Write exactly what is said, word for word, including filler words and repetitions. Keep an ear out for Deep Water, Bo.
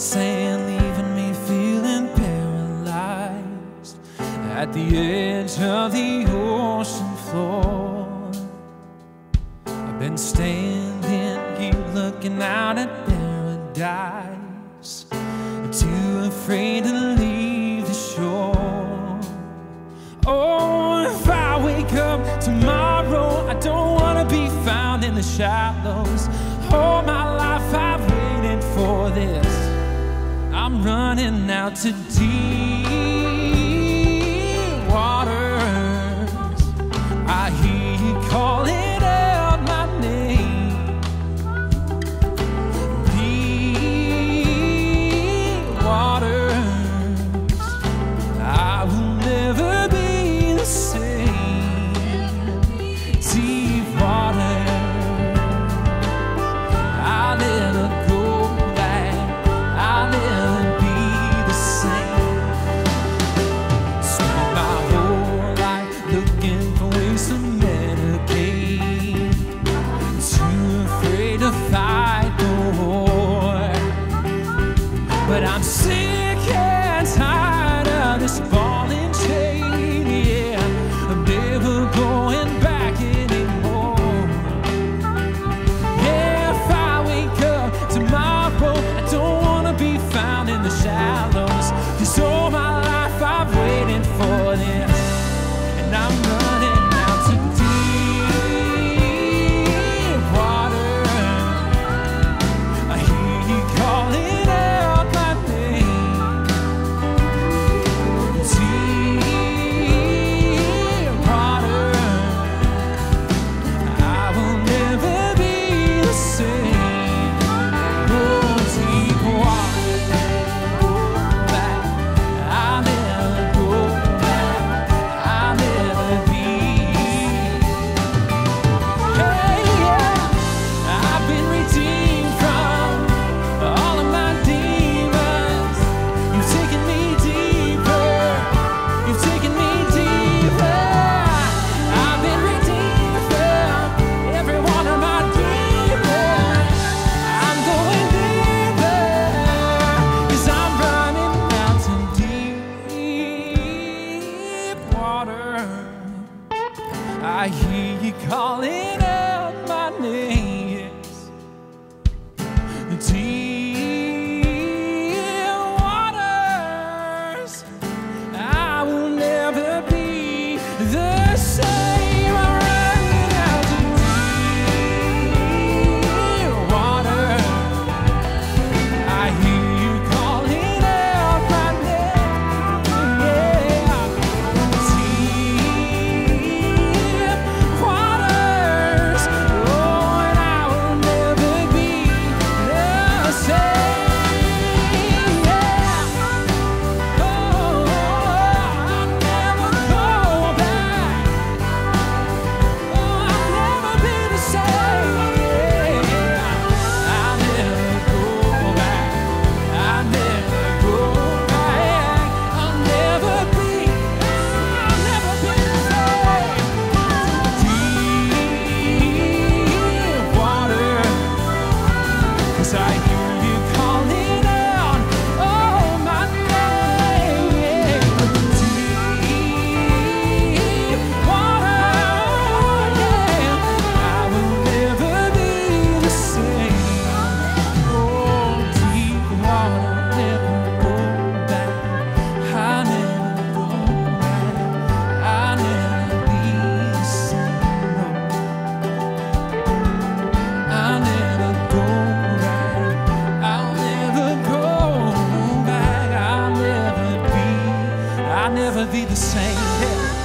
sand, leaving me feeling paralyzed at the edge of the ocean floor. I've been standing here looking out at paradise, too afraid to leave the shore. Oh, if I wake up tomorrow, I don't wanna be found in the shallows. All my life I've waited for this. I'm running out to deep waters. I hear you calling out my name. Deep waters, I will never be the same. Deep water, I let her go. But I'm sick and tired of this ball and chain, yeah. I'm never going back anymore. If I wake up tomorrow, I don't wanna be found in the shallows. Cause all my life I've waited for this, and I'm running out to deep water. I hear you calling I hear you calling out my name, yes. Deep waters, I will never be the same. I'll never be the same.